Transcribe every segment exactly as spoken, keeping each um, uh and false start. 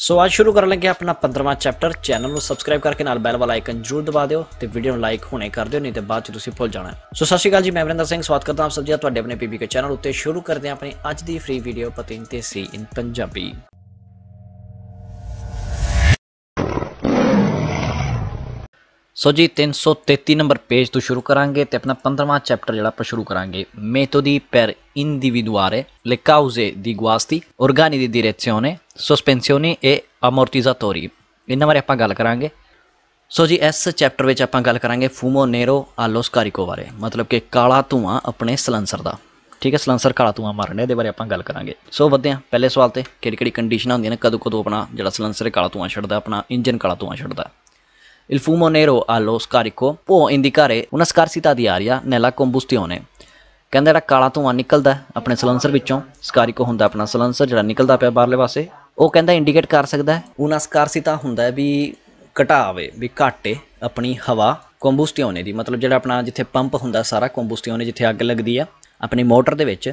सो आज शुरू कर लेंगे अपना पंद्रहवां चैप्टर। चैनल को सब्सक्राइब करके नाल बैल वाला आइकन जरूर दबा दो, वीडियो लाइक होने कर दो, नहीं तो बाद भुल जाना है। सो सत श्री अकाल जी, मैं मनविंदर सिंह, स्वागत करता हूं आप सब जी तुहाडे अपने पीबी के चैनल उत्ते। शुरू करते हैं अपनी अज दी फ्री वीडियो पतिंग सी इन पंजाबी। सो जी तीन सौ तेती नंबर पेज तो शुरू करांगे ते अपना पंद्रहवां चैप्टर जो आप शुरू करांगे। मेथोडी पर individuare le cause di guasti organi di direzione sospensioni e ammortizzatori। इन्हां बारे आपां गल करांगे। सो जी इस चैप्टर में आपां गल करांगे फूमो नेरो आलो स्कारिको बारे, मतलब कि काला धुआं अपने सलंसर का। ठीक है, सलंसर काला धुआं मारने दे बारे आपां गल करांगे। सो वधदे आं पहले सवाल ते, केड़ी केड़ी कंडीशनां होंदियां ने कदों कदों अपना जिहड़ा सलंसर काला धुआं छड्डदा, अपना इंजन काला धुआं छड्डदा। Il fumo nero allo scarico può indicare una scarsità di aria nella combustione। कहते जो काला धुआं निकलता है अपने सिलेंसर विचों, स्कारिको होंदा अपना सिलेंसर जो निकलता पाया बाहरले पासे, वो कहता इंडीकेट कर सकता है उन्हें स्कारसिता होंदा है भी घटावे भी घाटे अपनी हवा कंबुस्टियोने दी, मतलब जो अपना जिथे पंप होंदा सारा कंबुस्टियोने जिथे अग लगती है अपनी मोटर के विच,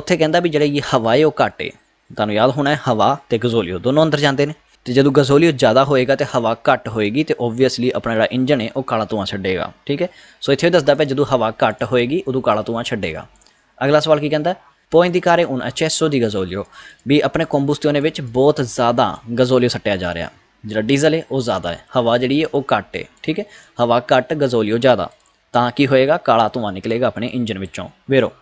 उत्थे कहता भी जिहड़ी हवा है वह घाटे। तुहानूं याद होना है हवा तो गजोलियो दोनों अंदर जाते हैं, तो जो गजोलियो ज़्यादा होएगा तो हवा घट होएगी तो ओबवियसली अपना जो इंजन है वह काला धुआं छड्डेगा। ठीक है, सो इत्थे दसदा पे जो हवा घट होएगी उदों काला धुआं छड्डेगा। अगला सवाल की कहता है पुओ इंडिकारे उन अचेसो दी गजोलियो, भी अपने कंबुस्टियोने विच बहुत ज़्यादा गजोलियो सट्टिया जा रहा, जो डीजल है वह ज़्यादा है, हवा जी है वह घट है। ठीक है, हवा घट गजोलियो ज़्यादा, तां की होएगा काला धुआं निकलेगा अपने इंजन विचों। वेरो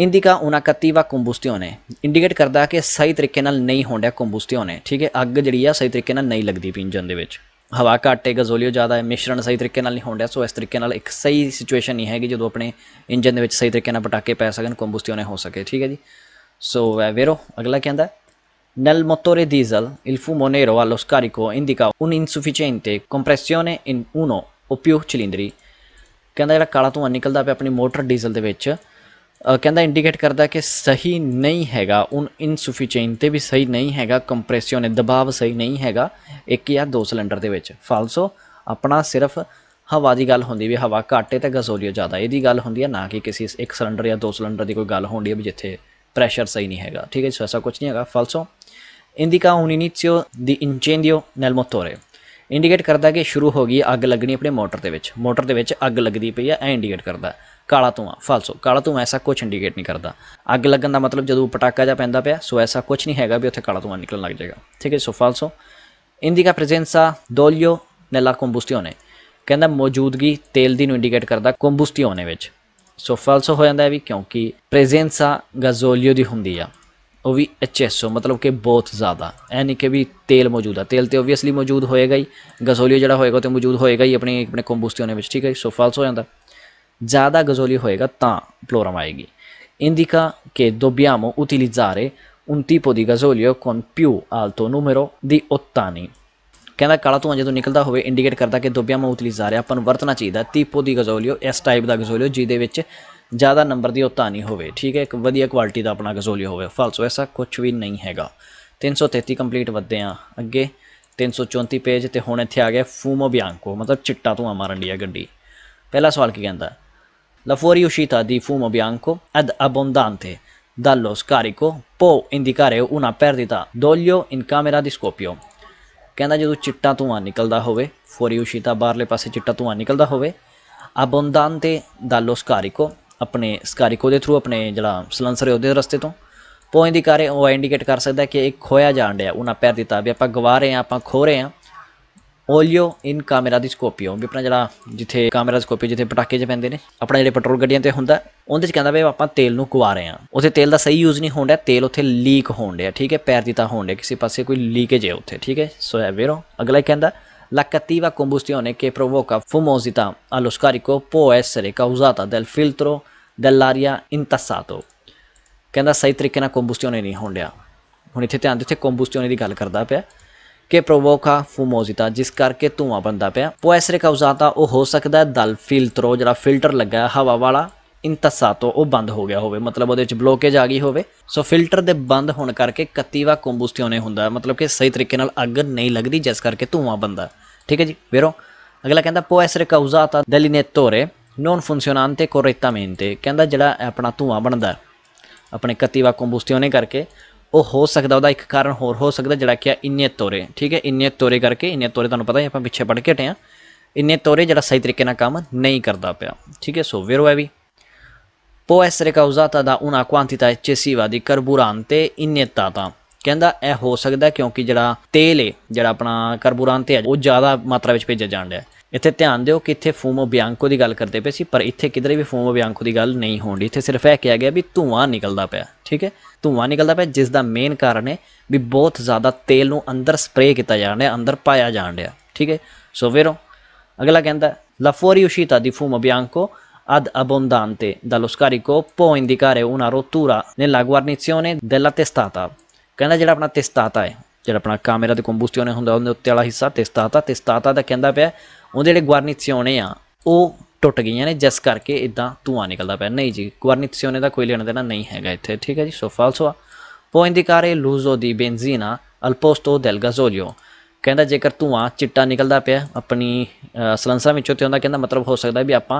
इंडिका उना कत्तीवा कंबुस्टियोने इंडीकेट करता है कि सही तरीके नाल नहीं होंडा कंबुस्टियोने। ठीक है, अग जी सही तरीके नाल नहीं लगती भी इंजन के, हवा घट है गजोलियो ज़्यादा है, मिश्रण सही तरीके नाल नहीं होंडा। सो इस तरीके नाल एक सही सिचुएशन नहीं हैगी जो अपने इंजन के सही तरीके नाल पटाके पै सकन, कंबुस्टियोने हो सके। ठीक है जी, सो वेरो अगला कहता है नल मोटोरे डीजल इल फूमो नेरो अलो स्कारिको इंडिका उन इनसुफिशिएंटे कंप्रेसियोने इन उनो ओ पिउ चिलिंदरी। कहता जो काला धुआं निकलता पे अपनी मोटर डीजल के विच, कहता इंडीकेट करता कि सही नहीं हैगा उन इनसुफिशिएंट भी सही नहीं हैगा, कंप्रेसियोने दबाव सही नहीं हैगा एक या दो सिलेंडर के विच। फालसो अपना सिर्फ हवा की गल होंदी भी हवा घट है तो गजोलियो ज़्यादा, यदी गल होंदी है ना कि किसी एक सिलेंडर या दो सिलेंडर की कोई गल होंदी है भी जिथे प्रैशर सही नहीं हैगा। ठीक है, ऐसा कुछ नहीं हैगा। फालसो इंडिका उन इनिशियो दी इंचेंडियो नैल मोटोरे इंडीकेट करता कि शुरू हो गई अग लगनी अपने मोटर के विच, मोटर के विच अग लगती पई है, ए इंडीकेट करता काला धुआं। फालसो काला धुआं ऐसा कुछ इंडीकेट नहीं करता, अग लगन का मतलब जो पटाका जा पैंदा पिया, सो ऐसा कुछ नहीं हैगा भी उत्थे काला धुआं निकलन लग जाएगा। ठीक है, सो फालसो इंडिका प्रेजेंसा दोलियो नैला कंबुस्टियोने कहता मौजूदगी तेल की इंडीकेट करता कंबुस्टियोने विच। सो फालसो हो जाता है भी क्योंकि प्रेजेंसा गजोलियो की होंगी आ, वो भी एच एस ओ मतलब कि बहुत ज़्यादा, ऐ नहीं कि भी तेल मौजूद है, तेल तो ओबवियसली मौजूद होएगा ही, गजोलियो जो होएगा तो मौजूद होएगा ही अपने अपने कंबुस्टियोने विच। ठीक है, सो फालस हो जाता, ज़्यादा गजोलियो होएगा तां प्लोरम आएगी इंडिका के दोब्बियामो उतिलिज़ारे उन टीपो दी गजोलियो कॉन पिउ आल्टो नूमेरो दी ओत्तानी। कहता काला धुआं जो निकलता होवे इंडीकेट करता कि दोब्बियामो उतिलिज़ारे अपन वरतना चाहिए टीपो दी गजोलियो, इस टाइप का गजोलियो जिहदे विच ज़्यादा नंबर की ओतानी होवे। ठीक है, एक वधिया क्वालिटी का अपना गजोलियो होवे। फालसो ऐसा कुछ भी नहीं हैगा। तीन सौ तेती कंप्लीट वधदे आं अगे तीन सौ चौंती पेज ते हुण इत्थे आ गया फूमो बियांको, मतलब चिट्टा धुआं मारन दी गड्डी। पहला सवाल की कहता La fuoriuscita di fumo bianco ed abbondante dallo scarico può indicare una perdita d'olio in camera di scoppio। कहता जो चिट्टा धुआं निकलता होवे, fuoriuscita बाहरले पासे चिट्टा धुआं निकलता होवे, abbondante dallo scarico अपने स्कारिको के थ्रू अपने जड़ा सिलेंसर है वो रस्ते तो, può indicare वो इंडीकेट कर सकता है कि एक खोया जान दिया उन्हें perdita भी आप गवा रहे हैं आप खो रहे हैं ओलियो इन कामेरा दी स्कोपियो भी अपना जो जिथे कामेरा स्कोपियो जिथे पटाके ज पैंदे ने अपना जो पेट्रोल गड्डियां ते हुंदा उन्हें कहता भी आप तेल नूं कुआ रहे हैं, उत्थे तेल का सही यूज़ नहीं होंदा, तेल उत्थे लीक होण दिया। ठीक है, perdita होण दिया किसी पासे कोई लीकेज है उत्थे। ठीक है, सो है वेरो अगला कहता La cattiva combustione che provoca fumosità allo scarico può essere causata dal filtro dell'aria intassato। कहता सही तरीके नाल कंबुस्टियोने नहीं होण दिया। हुण इत्थे ध्यान दित्ते कंबुस्टियोने दी गल करदा पिया के प्रोवोका फूमोजिता जिस करके धुआं बनता पाया, पो ऐसरे काउजाता वो हो सकता है दल फिल्टरो जो फिल्टर लगा हवा वाला इंतसा तो वह बंद हो गया होवे, मतलब वो ब्लॉकेज आ गई होवे। सो फिल्टर के बंद होने करके कत्तीवा कंबुस्टियोने होंदा, मतलब कि सही तरीके नाल अग नहीं लगती जिस करके धुआं बनता। ठीक है जी, वेरो अगला कहता पो ऐसरे काउजाता डेलिनेटोरे नॉन फंक्शनते कोरेटामेंटे। कहता जो अपना धुआं बनता अपने कत्तीवा कंबुस्टियोने करके ਉਹ ਹੋ ਸਕਦਾ ਉਹਦਾ ਇੱਕ ਕਾਰਨ ਹੋਰ ਹੋ ਸਕਦਾ ਜਿਹੜਾ ਕਿ ਆ ਇੰਨੇ ਤੋਰੇ। ठीक है, ਇੰਨੇ ਤੋਰੇ ਕਰਕੇ ਇੰਨੇ ਤੋਰੇ ਤੁਹਾਨੂੰ ਪਤਾ ਹੈ ਆਪਾਂ ਪਿੱਛੇ ਪੜ ਕੇ ਹਟੇ ਆ, ਇੰਨੇ ਤੋਰੇ ਜਿਹੜਾ ਸਹੀ ਤਰੀਕੇ ਨਾਲ ਕੰਮ ਨਹੀਂ ਕਰਦਾ ਪਿਆ। ठीक है, ਸੋ ਵੇਰੋ ਹੈ ਵੀ può essere causata da una quantità eccessiva di carburante iniettata। ਕਹਿੰਦਾ ਇਹ ਹੋ ਸਕਦਾ ਕਿਉਂਕਿ ਜਿਹੜਾ ਤੇਲ ਹੈ ਜਿਹੜਾ ਆਪਣਾ ਕਾਰਬੂਰਾਂਟ ਹੈ ਉਹ ਜ਼ਿਆਦਾ ਮਾਤਰਾ ਵਿੱਚ ਭੇਜਿਆ ਜਾਂਦਾ ਹੈ। ਇੱਥੇ ਧਿਆਨ ਦਿਓ ਕਿ ਇੱਥੇ ਫੂਮੋ ਬਿਆਂਕੋ ਦੀ ਗੱਲ ਕਰਦੇ ਪਏ ਸੀ ਪਰ ਇੱਥੇ ਕਿਧਰੇ ਵੀ ਫੂਮੋ ਬਿਆਂਕੋ ਦੀ ਗੱਲ ਨਹੀਂ ਹੋਣੀ। ਇੱਥੇ ਸਿਰਫ ਇਹ ਕਿਹਾ ਗਿਆ ਵੀ ਧੂਆਂ ਨਿਕਲਦਾ ਪਿਆ। ਠੀਕ ਹੈ, ਧੂਆਂ ਨਿਕਲਦਾ ਪਿਆ ਜਿਸ ਦਾ ਮੇਨ ਕਾਰਨ ਹੈ ਵੀ ਬਹੁਤ ਜ਼ਿਆਦਾ ਤੇਲ ਨੂੰ ਅੰਦਰ ਸਪਰੇਅ ਕੀਤਾ ਜਾ ਰਿਹਾ, ਅੰਦਰ ਪਾਇਆ ਜਾ ਰਿਹਾ। ਠੀਕ ਹੈ, ਸੋ ਵੇਰੋ ਅਗਲਾ ਕਹਿੰਦਾ ਲਾ fuoriuscita di fumo bianco ad abbondante dallo scarico può indicare una rottura nella guarnizione della testata। कहना जो अपना तेस्ताता है जो अपना कैमरा के कंबूस्टियों ने होंगे उन्हें उत्ते वाला हिस्सा तेस्ताता तेस्ताता का कहता पाया उन्हें जो गुआरनीसियोने आ टुट गई ने जिस करके इदा धुआं निकलता पाया। नहीं जी, गुआरनीसियोने का कोई लेना देना नहीं है इतने। ठीक है जी, सो फाल्सो आ। पुò indicare l'uso di benzina al posto del gasolio। कहता जेकर धुआं चिट्टा निकलता पाया अपनी सलंसर में तो कहता मतलब हो सकता भी आप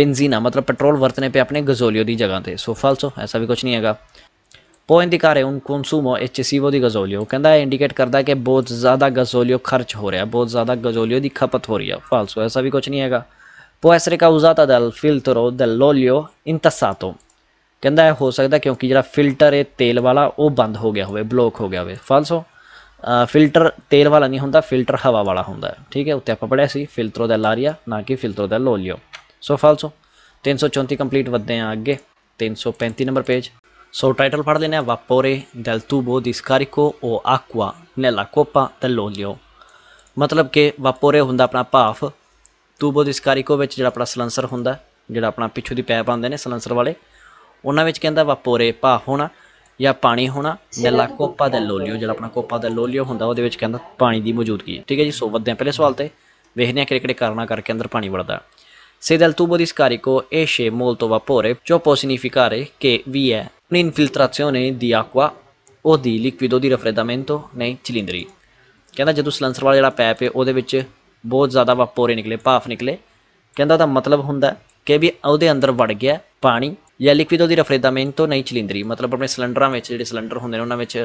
बेनजीना मतलब पेट्रोल वरतने पे अपने गजोलियो की जगह पर। सो फाल्सो, ऐसा भी कुछ नहीं है। पुò indicare un consumo eccessivo di gasolio। कहता है इंडिकेट करता है कि बहुत ज़्यादा गजोलियो खर्च हो रहा है, बहुत ज़्यादा गजोलियो की खपत हो रही है। फाल्सो, ऐसा भी कुछ नहीं है। può essere causata dal filtro dell'olio intassato। कहता है हो सकता क्योंकि जो फिल्टर है तेल वाला वो बंद हो गया हो, ब्लॉक हो गया हो। फाल्सो, फिल्टर तेल वाला नहीं होंदा, फिल्टर हवा वाला होंदा है। ठीक है, उत्ते आपां पढ़िया सी फिल्त्रो dell'aria ना कि फिल्त्रो dell'olio। सो फाल्सो तीन सौ चौंती कंप्लीट वधदे आं अगे तीन सौ पैंती नंबर पेज। सो टाइटल पढ़ लेने वापोरे del tubo di scarico o acqua nella coppa dell'olio। मतलब कि वापोरे होंदा अपना भाफ, tubo di scarico विच जिहड़ा अपना सलंसर होंदा जिहड़ा अपना पिछू दी पैप आंदे ने सलंसर वाले उन्हां विच कहंदा वापोरे भाफ होना या पानी होना, nella coppa dell'olio जिहड़ा अपना coppa dell'olio होंदा ओहदे विच कहंदा पानी दी मौजूदगी। ठीक है जी, सो वधदे पहले सवाल ते वेखदे आ किहड़े किहड़े कारणा करके अंदर पानी वड़दा। Se dal tubo di scarico esce molto vapore, ciò può significare che vi è un'infiltrazione di acqua o di liquido di raffreddamento nei cilindri। कहता जो सिलेंसर वाला जो पैप है वो बहुत ज़्यादा वापोरे निकले भाफ निकले कहता तो मतलब होंगे कि भी उसके अंदर वड़ गया पानी या लिक्विडो दी रफरेदामेंटो नहीं चिलिंदरी मतलब अपने सिलेंडर में जो सिलेंडर होंगे उन्होंने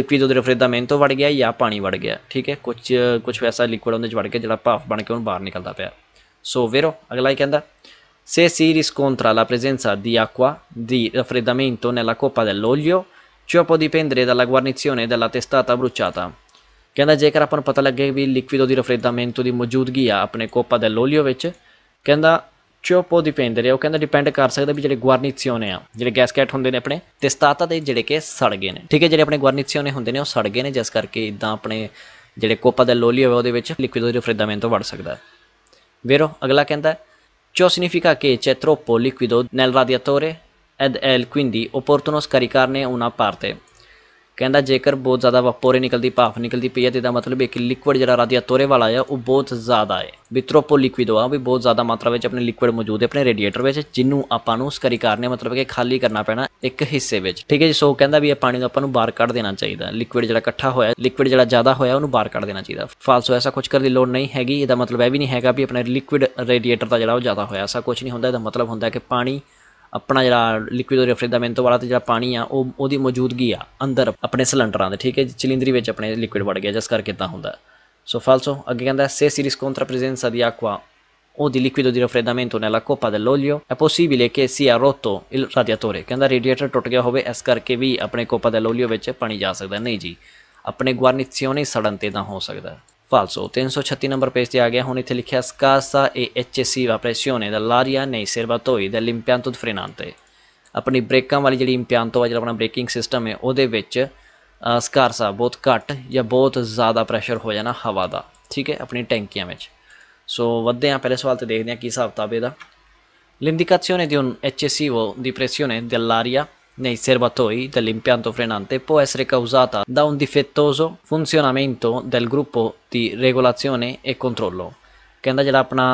लिक्विडो दी रफरेदामेंटो वड़ गया या पानी वड़ गया। ठीक है, कुछ कुछ वैसा लिक्विड उन्हें वड़ के जो भाफ बन के बाहर निकलता पाया। सो वेरो अगला ही कहता se si riscontra la presenza di acqua di raffreddamento nella coppa dell'olio ciò può dipendere dalla guarnizione della testata bruciata। कहता जेकर अपन पता लगे भी लिक्विडो दी रफरेदामेंटो दी मौजूदगी आ अपने कोपा dell'olio विच कहता ciò può dipendere ओह कहता डिपेंड कर सकता भी जो गुआरनीसियोने आ जो गैसकैट होंगे ने अपने तेस्ताता के जोड़े के सड़ गए हैं। ठीक है, जो अपने गुआरनीसियोने होंगे ने वह सड़ गए हैं जिस करके इदा अपने जो कोपा dell'olio है वो लिक्विडो दी रफरेदामेंटो वड़ सकता है। वेरो अगला कहता ciò significa che c'è troppo liquido nel radiatore ed è quindi opportuno scaricarne una parte। कहता जेकर बहुत ज़्यादा वापोरे निकलती भाफ निकलती पी है तो मतलब है कि लिक्विड जो रेडिएटोरे वाला है वो बहुत ज़्यादा है भी त्रोपो लिक्विडो आ भी बहुत ज़्यादा मात्रा में अपने लिक्विड मौजूद है अपने रेडिएटर में जिन्होंने आपको स्करिकारने मतलब कि खाली करना पैना एक हिस्से में। ठीक है जी, सो कहता भी यह पानी आपको बाहर कढ़ देना चाहिए लिक्विड जो इकट्ठा होया लिक्विड जो ज़्यादा होया उन्होंने बाहर कढ़ देना चाहिए। फालसो, ऐसा कुछ करने की लोड़ नहीं हैगी। इसका मतलब यह भी नहीं है भी अपने लिक्विड रेडिएटर का जो ज़्यादा होया ऐसा कुछ नहीं होता। इसका मतलब होता है कि पानी अपना जो लिक्विड रेफ्रिजरेंटो वाला तो जो पानी आ वो मौजूदगी आ अंदर अपने सिलेंडर के। ठीक है, चिलिंदरी में अपने लिक्विड बढ़ गया जिस करके इदा होंगे। सो फाल्सो अगे कहता से सीरीज कोंट्रा प्रेजेंसा दी आक्वा ओ दी लिक्विडो दी रफरेदामेंटो नैला कोपा dell'olio è possibile che sia rotto il radiatore। कहता रेडिएटर टुट गया हो इस करके भी अपने कोपा dell'olio में पानी जा सकता। नहीं जी, अपने गुआरनीसियोने सड़न ते ना हो सकता। फाल्सो तीन सौ छत्ती नंबर पेज से आ गया। हुण इत्थे लिखिया स्कासा ए eccessiva pressione dell'aria nei serbatoi dell'impianto di frenante। अपनी ब्रेकों वाली जी impianto जो अपना ब्रेकिंग सिस्टम है वो स्कारसा बहुत घट या बहुत ज़्यादा प्रैशर हो जाना हवा का। ठीक है, अपनी टैंकिया में। सो वधदे आं पहले सवाल तो देखते हैं कि हिसाब किताब इहदा। l'indicazione di un eccessivo di pressione dell'aria nei serbatoi dell'impianto frenante può essere causata da un difettoso funzionamento del gruppo di regolazione e controllo। कहता जो अपना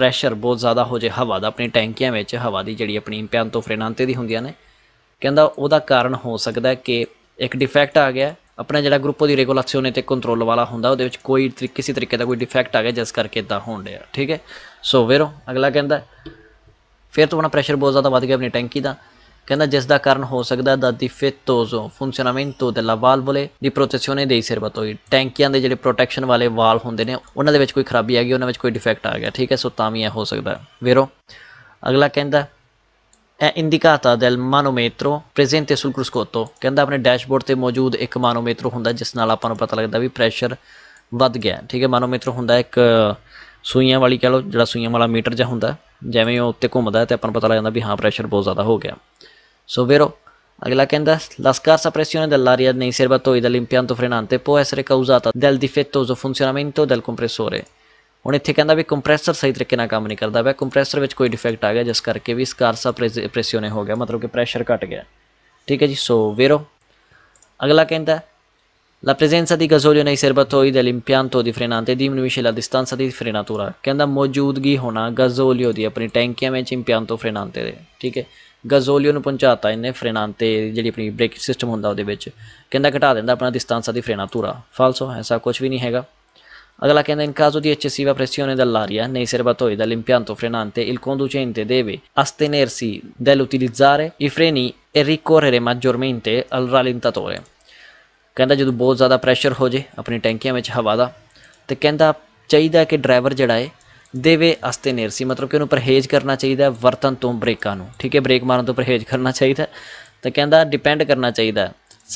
प्रैशर बहुत ज़्यादा हो जाए हवा का अपनी टैंकिया में हवा की जी अपनी impianto frenante दी होंदियां ने कहता वह कारण हो सकता है कि एक डिफेक्ट आ गया अपना जो ग्रुप दी रेगुलासियोने ते कंट्रोल वाला होंदा उहदे विच कोई तरीके किसी तरीके का कोई डिफेक्ट आ गया जिस करके इदा होण दिया। ठीक है, सो वेरो अगला कहता फिर तो अपना प्रैशर बहुत ज़्यादा वध गया अपनी टैंकी का ਕਹਿੰਦਾ ਜਿਸ ਦਾ ਕਾਰਨ ਹੋ ਸਕਦਾ ਦਾ ਡਿਫੈਟੋਜ਼ੋ ਫੰਕਸ਼ਨਮੈਂਟੋ ਡੈਲਾ ਵਾਲਵੋਲੇ ਦੀ ਪ੍ਰੋਟੈਕਸ਼ਨੇ ਦੇ ਸਰਬਤੋਈ ਟੈਂਕੀਆਂ ਦੇ ਜਿਹੜੇ ਪ੍ਰੋਟੈਕਸ਼ਨ ਵਾਲੇ ਵਾਲ ਹੁੰਦੇ ਨੇ ਉਹਨਾਂ ਦੇ ਵਿੱਚ ਕੋਈ ਖਰਾਬੀ ਆ ਗਈ, ਉਹਨਾਂ ਵਿੱਚ ਕੋਈ ਡਿਫੈਕਟ ਆ ਗਿਆ, ਠੀਕ ਹੈ। ਸੋ ਤਾਂ ਵੀ ਇਹ ਹੋ ਸਕਦਾ ਵੀਰੋ। ਅਗਲਾ ਕਹਿੰਦਾ è indicata del manometro presente sul cruscotto, ਕਹਿੰਦਾ ਆਪਣੇ ਡੈਸ਼ਬੋਰਡ ਤੇ ਮੌਜੂਦ ਇੱਕ ਮਾਨੋਮੀਟਰ ਹੁੰਦਾ ਜਿਸ ਨਾਲ ਆਪਾਂ ਨੂੰ ਪਤਾ ਲੱਗਦਾ ਵੀ ਪ੍ਰੈਸ਼ਰ ਵੱਧ ਗਿਆ, ਠੀਕ ਹੈ। ਮਾਨੋਮੀਟਰ ਹੁੰਦਾ ਇੱਕ ਸੂਈਆਂ ਵਾਲੀ ਕਹ ਲਓ, ਜਿਹੜਾ ਸੂਈਆਂ ਵਾਲਾ ਮੀਟਰ ਜਿਹਾ ਹੁੰਦਾ, ਜਿਵੇਂ ਉਹ ਉੱਤੇ ਘੁੰਮਦਾ ਤੇ ਆਪਾਂ ਨੂੰ ਪਤਾ ਲੱਗ ਜਾਂਦਾ ਵੀ ਹਾਂ ਪ੍ਰੈਸ਼ਰ ਬਹੁਤ ਜ਼ਿਆਦਾ ਹੋ ਗਿਆ। ਸੋ ਵੀਰੋ ਅਗਲਾ ਕਹਿੰਦਾ la scarsa pressione dell'aria nei serbatoi dell'impianto frenante può essere causata dal difettoso funzionamento del compressore। ਹੁਣ ਇੱਥੇ ਕਹਿੰਦਾ ਵੀ ਕੰਪਰੈਸਰ ਸਹੀ ਤਰੀਕੇ ਨਾਲ ਕੰਮ ਨਹੀਂ ਕਰਦਾ ਪਿਆ, ਕੰਪਰੈਸਰ ਵਿੱਚ ਕੋਈ ਡਿਫੈਕਟ ਆ ਗਿਆ ਜਿਸ ਕਰਕੇ ਵੀ ਸਕਾਰਸਾ ਪ੍ਰੈਸਿਓਨੇ ਹੋ ਗਿਆ, ਮਤਲਬ ਕਿ ਪ੍ਰੈਸ਼ਰ ਘਟ ਗਿਆ, ਠੀਕ ਹੈ ਜੀ। ਸੋ ਵੀਰੋ ਅਗਲਾ ਕਹਿੰਦਾ la presenza di gasolio nei serbatoi dell'impianto di frenante diminuisce la distanza di frenatura, ਕਹਿੰਦਾ ਮੌਜੂਦਗੀ ਹੋਣਾ ਗਜ਼ੋਲੀਓ ਦੀ ਆਪਣੀ ਟੈਂਕੀਆਂ ਵਿੱਚ ਇੰਪਿਆਂਟੋ ਫ੍ਰੇਨਾਂਤੇ ਦੇ, ਠੀਕ ਹੈ। ਗਜ਼ੋਲੀਓ ਨੂੰ ਪਹੁੰਚਾਤਾ ਇਹਨੇ ਫ੍ਰੇਨਾਂਤੇ ਜਿਹੜੀ ਆਪਣੀ ਬ੍ਰੇਕ ਸਿਸਟਮ ਹੁੰਦਾ ਉਹਦੇ ਵਿੱਚ, ਕਹਿੰਦਾ ਘਟਾ ਦਿੰਦਾ ਆਪਣਾ distanza di frenatura। ਫਾਲਸੋ, ਐਸਾ ਕੁਝ ਵੀ ਨਹੀਂ ਹੈਗਾ। अगला कहना in caso di eccessiva pressione dell'aria nei serbatoi dell'impianto frenante il conducente deve astenersi dall'utilizzare i freni e ricorrere maggiormente al rallentatore। कहता जो बहुत ज़्यादा प्रैशर हो जाए अपनी टैंकिया में हवा का, तो कहता चाहिए कि ड्राइवर जोड़ा है देवे अस्तेनेरसी, मतलब कि उन्होंने परहेज़ करना चाहिए वरतन तो ब्रेकों, ठीक है, ब्रेक मारन तो परहेज़ करना चाहिए। तो कहता डिपेंड करना चाहिए,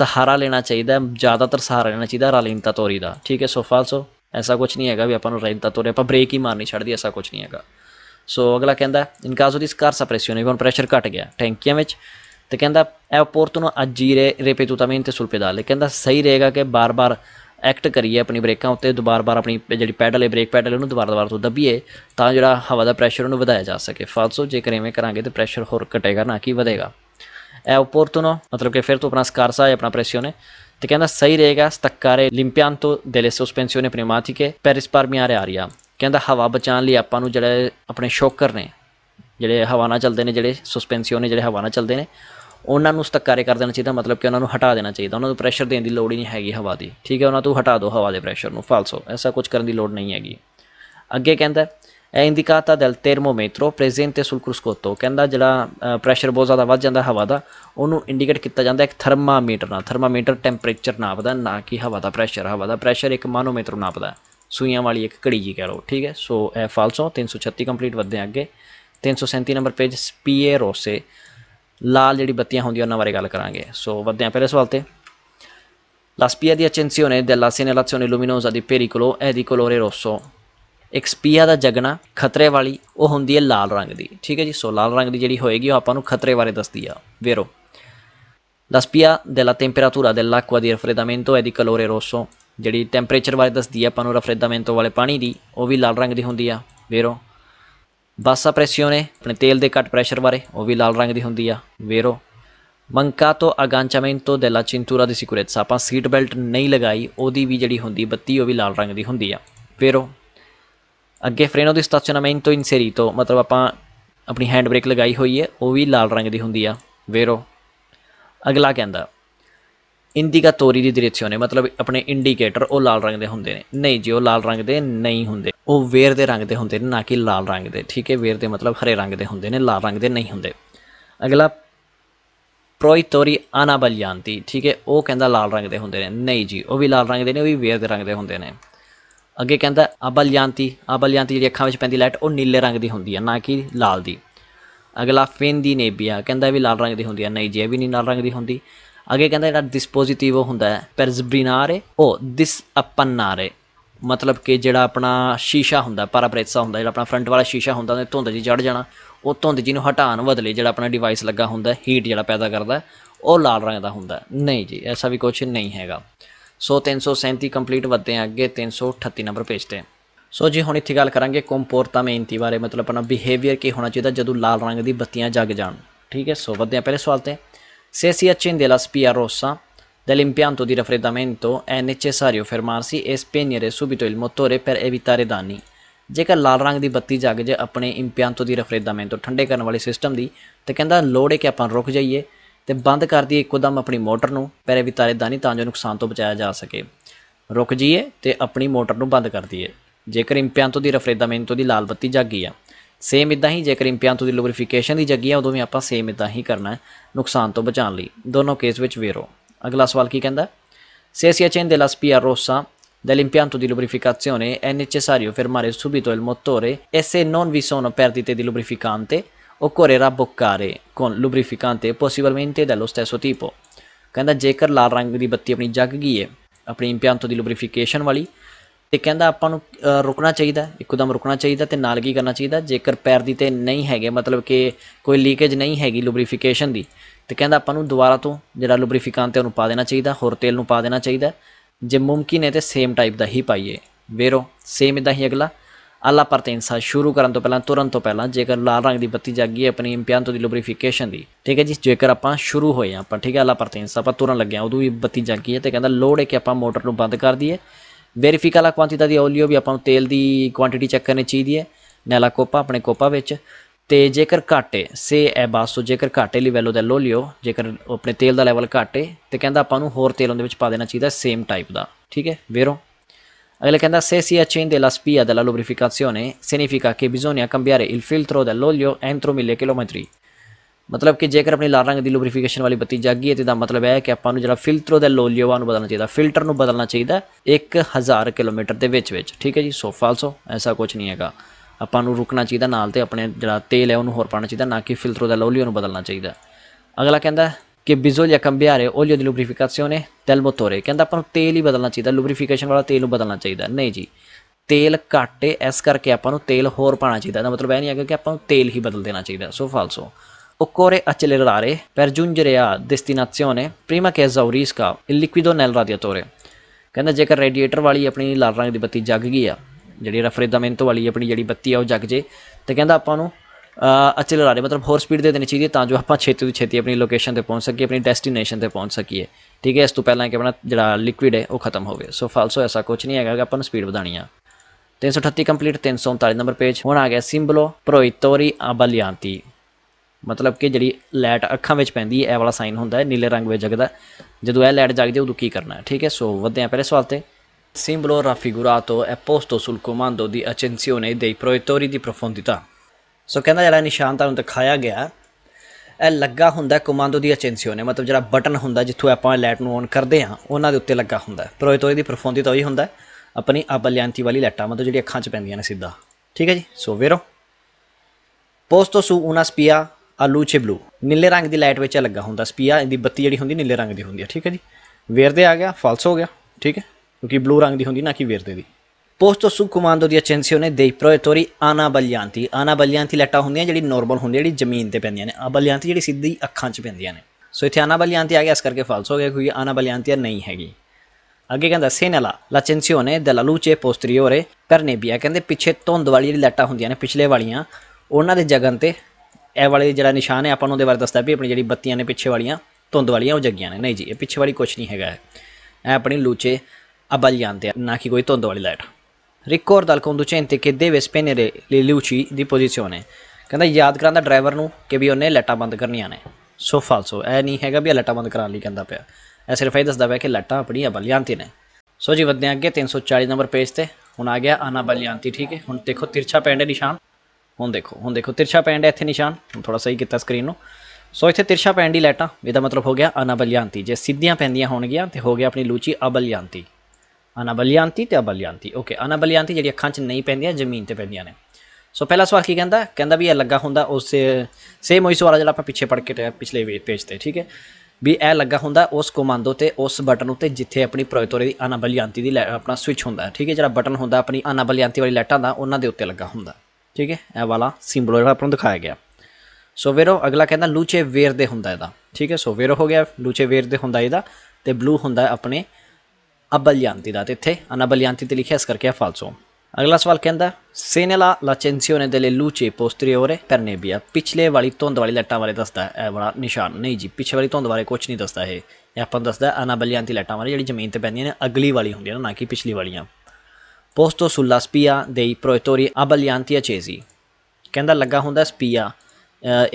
सहारा लेना चाहिए, ज़्यादातर सहारा लेना चाहिए रलैंतातोरी का, ठीक है। सो फालसो, ऐसा कुछ नहीं है भी आपको रलैंतातोरी आप ब्रेक ही मारनी छड़ दी, ऐसा कुछ नहीं है। सो अगला कहता इन काज़ो दी स्कारसा प्रेसियोने, हम प्रैशर घट गया टैंकिया में, तो कहता è opportuno agire ripetutamente sul pedale, कहता सही रहेगा कि बार बार एक्ट करिए अपनी ब्रेकों उत्ते, बार बार अपनी जी पैडल है ब्रेक पैडल उन्होंने दोबारा दोबारा तो दबीए तो जोड़ा हवा का प्रैशर उन्होंने वधाया जा सके। फालसो, जेकर इवें करांगे तो प्रैशर होर घटेगा ना कि वधेगा। è opportuno मतलब कि फिर तो अपना स्कारसा है अपना प्रेसियोने, तो कहता सही रहेगा staccare l'impianto delle sospensioni pneumatiche per risparmiare aria, कहता हवा बचाने लिए आपां नूं जिहड़े अपने शोकर ने जिहड़े हवा नाल चलदे ने, जिहड़े सस्पेंसियोन ने जिहड़े हवा नाल चलदे ने, उन्होंने स्टकारे कर देना चाहिए, मतलब कि उन्होंने हटा देना चाहिए, उन्होंने प्रैशर देने की लोड़ ही नहीं हैगी हवा की, ठीक है। उन्होंने तो हटा दो हवा के प्रैशर में। फालसो, ऐसा कुछ करने की लोड़ नहीं हैगी। अगे कहता è indicata del termometro presente sul cruscotto, कहता जिहड़ा प्रैशर बहुत ज़्यादा वध जाता हवा का उन्होंने इंडीकेट किया जाता एक थर्मामीटर नाल, थर्मामीटर टैंपरेचर नापदा ना कि हवा का प्रैशर, हवा का प्रैशर एक मानोमीटर नापदा, सूइयां वाली एक घड़ी जी कह लो, ठीक है। सो ए फालसो। तीन सौ छत्ती कंप्लीट वधदे अगे तीन सौ सैंती नंबर पेज पीए रोसे लाल जी बत्तियां होंगे उन्होंने बारे गल करांगे। सो वधदे पहले सवाल ते la spia di accensione della segnalazione luminosa di pericolo è di colore rosso, एक स्पीया का जगना खतरे वाली वो होंगी है लाल रंग की, ठीक है जी। सो लाल रंग की जी होएगी आपको खतरे बारे दसदी आ। वेरो la spia della temperatura dell'acqua di raffreddamento è di colore rosso, जी टैंपरेचर बारे दसदी आपको raffreddamento वाले पानी की, वह भी लाल रंग की होंगी आ। वेरो बासा प्रेसियोने अपने तेल के घट प्रैशर बारे, वह भी लाल रंग की होंगी आ। वेरो mancato agganciamento della cintura di sicurezza, आप सीट बेल्ट नहीं लगाई ओदी भी जी होंगी बत्ती, वह भी लाल रंग की होंगी आ। वेरो अगे फ्रेनो दी स्टाचनामेंटो इनसेरीतो, मतलब आप अपनी हैंड ब्रेक लगाई हुई है वह भी लाल रंग की होंगी आ। वेरो अगला कहता इंडिकातोरी दी डिरेक्शने, मतलब अपने इंडीकेटर वो लाल रंग के होंगे ने, नहीं जी वो लाल रंग के नहीं होंगे, वो वेर दे रंग के होंगे ने ना कि लाल रंग के, ठीक है। वेर दे मतलब हरे रंग के होंगे ने, लाल रंग के नहीं होंगे। अगला प्रोइटोरी अनाबलियांती, ठीक है, वह कहता लाल रंग के होंगे ने, नहीं जी वह भी लाल रंग के ने, वह भी वेर दे रंग के होंगे ने। अगे कहता अबलियांती, अबलियांती जी अखा में पैंती लाइट वह नीले रंग की होंगी है ना कि लाल की। अगला फेंदी नेबिया, कहता भी लाल रंग की होंगी है, नहीं जी यह भी नहीं लाल रंग की होंगी। अगे कहता जो डिस्पोजिटिव होंगे है परजब्रीनारे ओ दिस अपनारे, मतलब कि जोड़ा अपना शीशा होंगे पाराप्रेसा होंगे, जो अपना फ्रंट वाला शीशा होंगे धुंद जी चढ़ जाना, वो धुंद जी हटाने बदले जो अपना डिवाइस लगा होंगे हीट जो पैदा करता है वह लाल रंग का होंगे, नहीं जी ऐसा भी कुछ नहीं है। सो तीन सौ सैंती कंप्लीट वधदे हैं अगे तीन सौ अठत्ती नंबर पेज ते। सो जी हुण इत्थे गल करांगे कंपोर्टामेंट बारे, मतलब अपना बिहेवियर की होना चाहिए जदों लाल रंग की बत्तियां जग जाण, ठीक है। सो वधदे हैं पहले सवाल ते से सी एच इन दे ला स्पिया रोसा dell'impianto di raffreddamento è necessario fermarsi e spegnere subito il motore per evitare danni, जेकर लाल रंग की बत्ती जग जाए अपने impianto di raffreddamento ठंडे करने वाले सिस्टम की, तो कहता लोड़ है कि आप रुक जाइए तो बंद कर दिए एकदम अपनी मोटर को पैरे वितारे दानी तां जो नुकसान तो बचाया जा सके। रुक जाइए तो अपनी मोटर को बंद कर दिए जेकर impianto di raffreddamento की लाल बत्ती जग गई है, सेम इदा ही जेकर इंपियां तो लुबरीफिकेशन की जगी है उदों भी आप सेम इदा ही करना है नुकसान तो बचाने लिए दोनों केस विच वेरो। अगला सवाल की कहता से एस एच एन दे ला स्पिया रोसा dell'impianto di lubrificazione è necessario fermare subito il motore e se non vi sono perdite di lubrificante occorre rabboccare con lubrificante possibilmente dello stesso tipo। कहता जेकर लाल रंग की बत्ती अपनी जग गई है अपने इंपियांतो दी लुबरीफिकेशन वाली तो कहता आपां रुकना चाहिए एकदम रुकना चाहिए तो नाल की करना चाहिए जेकर पैर दी ते नहीं है मतलब कि कोई लीकेज नहीं हैगी लुबरीफिकेशन की तो कहता आपां दोबारा तो जिहड़ा लुबरीफिकांट उन्होंने पा देना चाहिए होर तेल नूं पा देना चाहिए जे मुमकिन है तो सेम टाइप का ही पाइए वेरो सेम इदा ही। अगला आला परतेंसा शुरू करने तो पहला तुरंत तो पहला जेकर लाल रंग की बत्ती जागी है अपनी इंपियांतो दी लुबरीफिकेशन की ठीक है जी जेकर आप शुरू होए आप ठीक है आला परतेंसा आप तुरंत लगे उदू भी बत्ती जागी है तो कहता लोड़ है कि आप मोटर को बंद कर दिए वेरीफिक आला क्वांटिटी दी ओलियो भी आप तेल की क्वांटिटी चैक करनी चाहिए है नैला कोपा अपने कोपा विच तो जेकर घाटे से ए बस तो जेकर घाटे लीवैलो लो लियो जेकर अपने तेल का लैवल घाटे तो कहता आपू होर तेल उन्हें पा देना चाहिए सेम टाइप का ठीक है वेरो। अगले कहता से सी एच इन देला स्पिया देला लुबरीफिकाज़ियोने सिग्निफिका के बिजोनिया कंबियारे इल फिल्ट्रो दल्लोलियो एंट्रो मिले किलोमीटरी मतलब कि जेकर अपनी लाल रंग की लुबरीफिकेशन वाली बत्ती जागी है तो इसका मतलब है कि आपू जो फिल्ट्रो दल्लोलियो बदलना चाहिए फिल्टर को बदलना चाहिए एक हज़ार किलोमीटर के विच विच ठीक है जी सो फालसो ऐसा कुछ नहीं है आपां रुकना चाहिए नाल ते अपने जिहड़ा तेल है उन्होंने होर पाना चाहिए ना कि फिल्ट्रो दा लोलियो नूं बदलना चाहिए। अगला कहता कि बिजोलिया कंबियारे ओलियो दी लुबरीफिकाज़ियोने देल मोटोरे कहता आपां नूं तेल ही बदलना चाहिए लुबरीफिकेशन वाला तेल बदलना चाहिए नहीं जी तेल घट्ट है इस करके आपां नूं तेल होर पाना चाहिए मतलब यह नहीं है कि आपां नूं तेल ही बदल देना चाहिए सो फालसो। Occorre accelerare per giungere a destinazione prima che esaurisca il liquido nel radiatore कहता जेकर रेडिएटर वाली अपनी लाल रंग की बत्ती जग गई है जी रेफ्रिजरेंट वाली अपनी जी बत्ती है वह जग जे तो कहता आपां अच्छे लड़ा रहे मतलब होर स्पीड दे देनी चाहिए तो जो आप छेती तो छेती अपनी लोकेशन पर पहुँच सकी अपनी डेस्टिनेशन पर पहुँच सकी ठीक है इस तू पहला कि अपना जो लिक्विड है वह खत्म हो सो फालसो ऐसा कुछ नहीं है कि अपन स्पीड बढ़ानी है। तीन सौ अठत्ती कंप्लीट तीन सौ उनताली नंबर पेज हुण आ गया सिंबलो प्रोइतोरी अबलियांती मतलब कि जी लाइट अखां में पैंदी है यह वाला साइन होंदा है नीले रंग में जगदा जो यह लाइट जगदी उदों की करना है ठीक है सो वधिया पहले सवाल ते Simbolo raffigurato è posto sul comando di accensione dei proiettori di profondità। सो कहता जो निशान तुहानूं दिखाया गया है लगा हुंदा कमांडो दी अचेंसियोने मतलब जो बटन हुंदा जिथों आपां लाइट नूं ऑन करदे हां उन्हां दे उत्ते लगा हुंदा प्रोइटोरी दी प्रोफोंडिता उही हुंदा अपनी अबलियांती वाली लाइटां मतलब जिहड़ी अखां च पैंदियां ने सीधा ठीक है जी सो वेरो पोस्टो सू उना स्पिया आ लूचे ब्लू नीले रंग की लाइट विच लगा हुंदा स्पिया इहदी बत्ती जिहड़ी हुंदी नीले रंग की हुंदी है ठीक है जी वेर दे आ गया फाल्स हो गया ठीक है क्योंकि ब्लू रंग की होंगी ना कि वेरदे दी। पोस्टो सु कमांडो दी अचेंसियोने देई प्रोइटोरी अनाबलियांती अनाबलियांती लाइटां होंदियां जिहड़ी नॉर्मल होंदी जिहड़ी जमीन ते पैंदियां ने अबलियांती जिहड़ी सीधी अखां च पैंदियां ने सो इत्थे अनाबलियांती आ गया इस करके फाल्स हो गया क्योंकि अनाबलियांती नहीं हैगी। अगे कहता सेनेला लचेंसियोने दला लूचे पोस्टरीओरे पर नेबिया कहते पिछे धुंद वाली जिहड़ी लाइटां होंदियां ने पिछले वालियां उन्हां दे जगन ते ए वाले जिहड़ा निशान है आपां नूं उहदे बारे दसदा भी अपनी जिहड़ी बत्तियां ने पिछे वालियां धुंद वालियां ओह जगियां ने नहीं जी पिछे वाली कुछ नहीं हैगा ऐ अपनी लूचे अबलियांती ना कि कोई धुंद वाली लाइट। रिकॉर्ड अल कंडुसेंटे कि देवे स्पेनेरे ले लूची दी पोजीशने कहता याद करांदा ड्राइवर नूं कि भी उन्हें लाइटां बंद करनियां ने सो फालसो ऐ नहीं हैगा भी लाइटां बंद कराने कहता पाया ऐ सिर्फ यही दसदा पाया कि लाइटां अपनी अबलियांती ने। सो जी वधदे अगे तीन सौ चाली नंबर पेज ते हुण आ गया अनाबलियांती ठीक है हुण देखो तिरछा पैंडे निशान हुण देखो हुण देखो तिरछा पैंडे इत्थे निशान थोड़ा सही कीता स्क्रीन नूं सो इत्थे तिरछा पैंडी लाइटां इहदा मतलब हो गया अनाबलियांती जे सीधियां पैंदियां होणगियां ते हो गया अपनी लूची अबलियांती अनाबलियांती ते अबलियांती ओके अनाबलियांती जिहड़ी अखां च नहीं पैंदियां जमीन ते पैंदियां ने। सो पहला सवाल की कहता कहता भी यह लगा हुंदा उस सेम उही सवाल जिहड़ा आपां पिछे पढ़ के पिछले पेज ते ठीक है भी यह लगा हुंदा उस कमांडो ते उस बटन उत्ते जिथे अपनी प्रोइटोरी दी अनाबलियांती दी अपना स्विच हुंदा ठीक है जिहड़ा बटन हुंदा अपनी अनाबलियांती वाली लाइटां दा उन्हां दे उत्ते लगा हुंदा ठीक है यह वाला सिंबल जिहड़ा आपां नूं दिखाया गया। सो वेरो अगला कहता लूचे वेर दे हुंदा इहदा ठीक है सो वेरो हो गया लूचे वेर दे हुंदा इहदा ते ब्लू हुंदा अपने अबलियांती का तो इतने अनाबलियांती तो लिखा इस करके फालसो। अगला सवाल कहता सेनेला लचेंसियोने दे लूचे पोस्टरीओरे पर नेबिया पिछले वाली धुंद वाली लाइटां बारे दसदा है वाला निशान नहीं जी पिछले वाली धुंद बारे कुछ नहीं दसदा है यह आपां दसदा अनाबलियांती लाइटां बारे जिहड़ी जमीन ते पैंदियां ने अगली वाली हुंदियां ना कि पिछली वालियां। पोस्टो सुला स्पिया देई प्रोइटोरी अबलियांती चेजी कहता लगा हुंदा स्पिया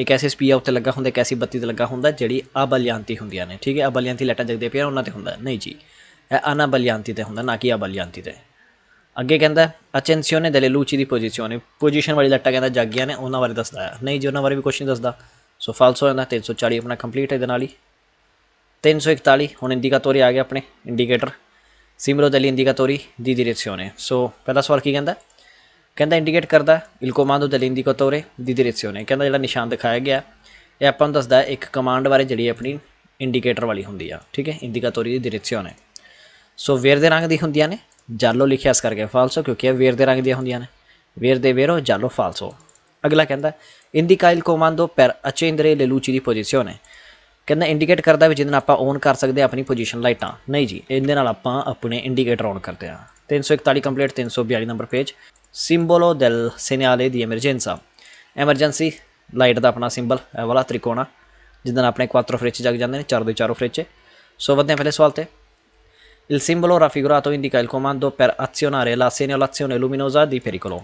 एक ऐसे स्पिया उत्ते लगा हुंदा एक ऐसी बत्ती ते लगा हुंदा जिहड़ी अबलियांती हुंदियां ने ठीक है अबलियांती लाइटां जगदे पिया उन्हां ते हुंदा नहीं जी अनाबलियांती ते हुंदा ना कि अबलियांती ते। ਅੱਗੇ ਕਹਿੰਦਾ ਅਚੈਂਸਿਓ ਨੇ ਦਲੇਲੂਚੀ ਦੀ ਪੋਜੀਸ਼ਨ ਪੋਜੀਸ਼ਨ ਵਾਲੀ ਲੱਟਾ ਕਹਿੰਦਾ ਜਾਗੀਆਂ ਨੇ ਉਹਨਾਂ ਬਾਰੇ ਦੱਸਦਾ ਨਹੀਂ ਜੀ, ਉਹਨਾਂ ਬਾਰੇ ਵੀ ਕੁਛ ਨਹੀਂ ਦੱਸਦਾ। ਸੋ ਫਾਲਸ ਹੋ ਜਾਂਦਾ। तीन सौ चाली अपना कंप्लीट है ही। तीन सौ इकताली हूँ इंडिकातोरी आ गया अपने इंडीकेटर सिमरो दली इंडिकातोरी दी डायरेक्शन है। सो पहला सवाल की कहता कहता इंडीकेट करता इल कोमांडो दली इंडिकातोरे दी डायरेक्शन है। कहता जिहड़ा निशान दिखाया गया यह आपां नूं दसदा एक कमांड बारे जी अपनी इंडीकेटर वाली होंगी आ, ठीक है, इंडिकातोरी दी डायरेक्शन है। सो वेर दे रंग दी होंदियां ने जालो लिखिया इस करके फालसो क्योंकि वेर दे रंग दी होंदियां ने, वेर दे वेरो जालो फालसो। अगला कहता इंडिका इल कोमांडो पर अचेंद्रे लेलूची दी पोजीशन है। कहना इंडीकेट करता भी जिद आप ऑन कर सकते अपनी पोजीशन लाइटा नहीं जी, इन आप अपने इंडीकेटर ऑन करते हैं। तीन सौ इकताली कंप्लीट। तीन सौ बयाली नंबर पेज सिंबलो दिल सिनेले दी एमरजेंसा एमरजेंसी लाइट का अपना सिंबल है वाला त्रिकोणा जिद अपने क्वात्रो फ्रिज जग जाते हैं चार दो चारों फ्रिज। सो बदने पहले सवाल पर इल सिंबलो राफिगुरातो इंडिका इल कोमांडो पर अक्सियोनारे लासेने लासियोने लुमिनोजा दी पेरिकोलो।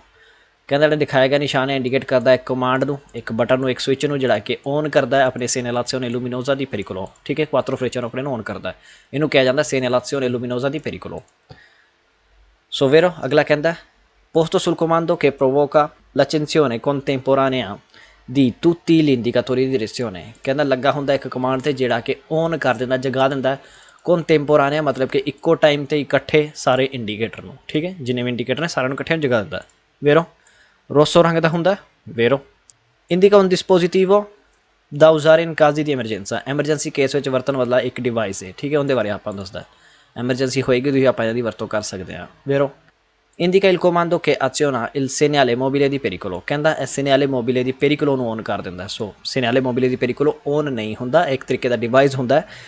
कहता जो दिखाया गया निशान है इंडीकेट करता है एक कमांड को, एक बटन को, एक स्विच को जोड़ा कि ऑन करता है अपने सेने लासियोने लुमिनोजा दी पेरिकोलो, ठीक है, क्वात्रो फ्रिजर अपने ऑन करता है। इनू कहा जाता सेने लासियोने लुमिनोजा दी पेरिकोलो। सो वेरो अगला कहता पोस्तो सुल कोमांडो के प्रोवोका लचेंसियोने कंटेम्पोरानिया दी तुती इंडिकातोरी दी डायरेक्शन। कहता लगा होंगे एक कमांड से जोड़ा कि ऑन कर देता जगा देता कंटेम्पोरानिया मतलब कि इक्को टाइम से इकट्ठे सारे इंडीकेटर को, ठीक है, जिन्हें भी इंडीकेटर ने सारे इकट्ठे जगा देता है। वेरो रोसो रंग का होंगे वेरो इंडिका उन डिस्पोजिटिवो दा उजारे इन काजी दी एमरजेंसा एमरजेंसी केस में वरतन वाला एक डिवाइस है, ठीक है, उनके बारे आप दसदा एमरजेंसी होएगी तो आप वरतों कर सकते हैं। वेरो इंडिका इल कोमांडो के अक्सियोना इल सेनेले मोबिले दी पेरिकोलो। कहता सेनेले मोबिले दी पेरिकोलो ऑन कर देता। सो सेनेले मोबिले दी पेरिकोलो ऑन नहीं होंदा, एक तरीके का डिवाइस होंदा है,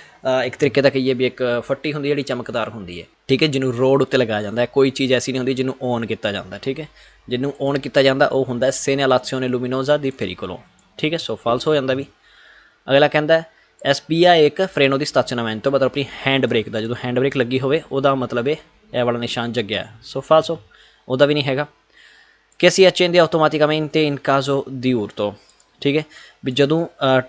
एक तरीके का कहिए भी एक फट्टी होंदी जिहड़ी चमकदार होंदी है, ठीक है, जिन्होंने रोड उत्ते लगाया जाता है। कोई चीज़ ऐसी नहीं होंदी जिन्हों ऑन किया जाता, ठीक है, जिन्हों ऑन किया जाता वह होंदा सेनेलासियोने लुमिनोजा दी पेरिकोलो, ठीक है। सो फाल्स हो जाता भी। अगला कहता है एस पी आ एक फ्रेनो की स्टाचनामेंट तो मतलब अपनी हैंड ब्रेक का जो हैंड ब्रेक लगी हो मतलब है यह वाला निशान जगया। सो फाल्सो वह भी नहीं है कि असी अचेंदे ऑटोमैटिकमेंट इनकाजो दी उरतो, ठीक है, भी जदों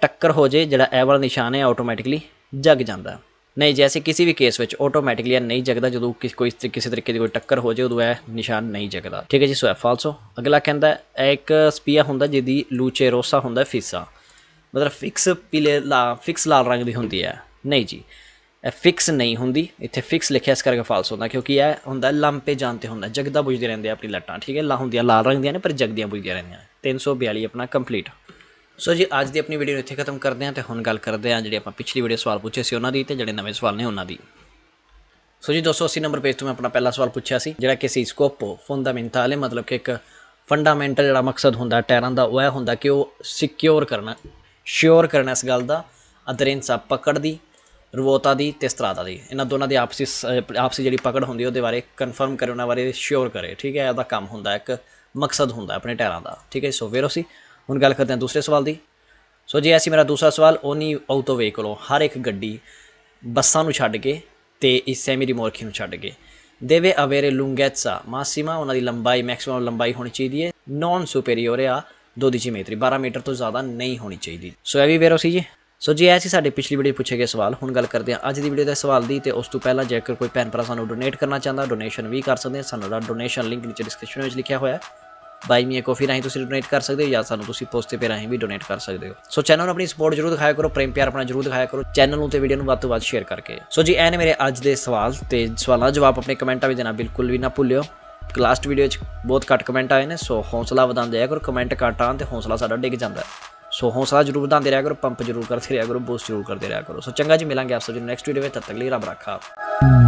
टक्कर हो जाए जो यह वाला निशान है ऑटोमैटिकली जग जाता नहीं जैसे किसी भी केस में ऑटोमैटिकली नहीं जगता जो कि, कोई किसी तरीके की कोई टक्कर हो जाए उदों यह निशान नहीं जगता, ठीक है जी। सो फाल्सो। अगला कहता है एक स्पीया होंदा जिहदी लूचेरोसा होंदा फीसा मतलब फिक्स पीले ला फिक्स लाल रंग की होंदी है नहीं जी, फिक्स नहीं होंगी, इतने फिक्स लिखा इस करके फाल्स होता क्योंकि यह होंगे लंपे जानते होंगे जगदा बुझदी रहंदी अपनी लट्टां, ठीक है, ला होंगे लाल रंग दियां ने पर जगदियां बुझदियां रहंदियां। तीन सौ बयाली अपना कंप्लीट। सो जी अज की अपनी वीडियो इत्थे खत्म करते हैं तो हुण गल करते हैं जिहड़े आपां पिछली वीडियो सवाल पूछे सी उन्हां दी ते जिहड़े नवे सवाल ने उन्हां दी। सो जी दो सौ अस्सी नंबर पेज तो मैं अपना पहला सवाल पूछा सी जिहड़ा कि सी स्कोपो फंडामेंटल मतलब कि एक फंडामेंटल जिहड़ा मकसद होंदा टायरां दा ओह होंदा कि ओह सिक्योर करना श्योर करना इस गल दा अधरेंसा पकड़ दी रवोता दी ते स्त्राता दी इन्हां दोनों की आपसी आपसी जी पकड़ होंदी उहदे बारे कन्फर्म करे उन्हां बारे श्योर करे, ठीक है, इहदा काम होंदा एक मकसद होंदा अपने टायरां दा, ठीक है। सो वेरो सी हुण गल करदे हां दूसरे सवाल दी। सो जी ऐसी मेरा दूसरा सवाल ओनी ऑटो वेहिकलो हर एक गड्डी बसां नूं छड्ड के ते इस सेमी रिमोर्की नूं छड्ड के देवे अवेरे लुंगेत्सा मासिमा उन्हां दी लंबाई मैक्सिमम लंबाई होनी चाहिए है नॉन सुपेरियोर आ दो दी जिमेत्री बारह मीटर तो ज़्यादा नहीं होनी चाहिए। सो यह भी वेरो सी जी। सो जी ऐसी साडी पिछली वीडियो पूछे गए सवाल हुण गल करते हैं अज की वीडियो के सवाल की। तो उस तो पहला जेकर कोई भैन भरा सानू डोनेट करना चाहता डोनेशन भी कर सकते हैं। सानू डोनेशन लिंक नीचे डिस्क्रिप्शन में लिखा हुआ है बाई मी कॉफी राही तुसी डोनेट कर सकते हो या सानू तुसी पोस्ट पे राही भी डोनेट कर सकते हो। सो चैनल अपनी सपोर्ट जरूर दिखाया करो, प्रेम प्यार अपना जरूर दिखाया करो चैनल तो वीडियो वध तो वध शेयर करके। सो जी ए ने मेरे अज के सवाल तो सवालों जवाब अपने कमेंटा भी देना बिल्कुल भी ना भूलियो। लास्ट वीडियो बहुत घट कमेंट आए हैं सो हौसला वधाउंदे जाया करो, कमेंट घट आन तो हौसला साडा डिग जाता है। सो हौसला जरूर बढ़ाते रहा करो, पंप जरूर करते रहा करो, बूस्ट जरूर करते रहा करो। सो चंगा जी मिलेंगे आप सब नेक्स्ट वीडियो में, तब तक लिए रब रखा।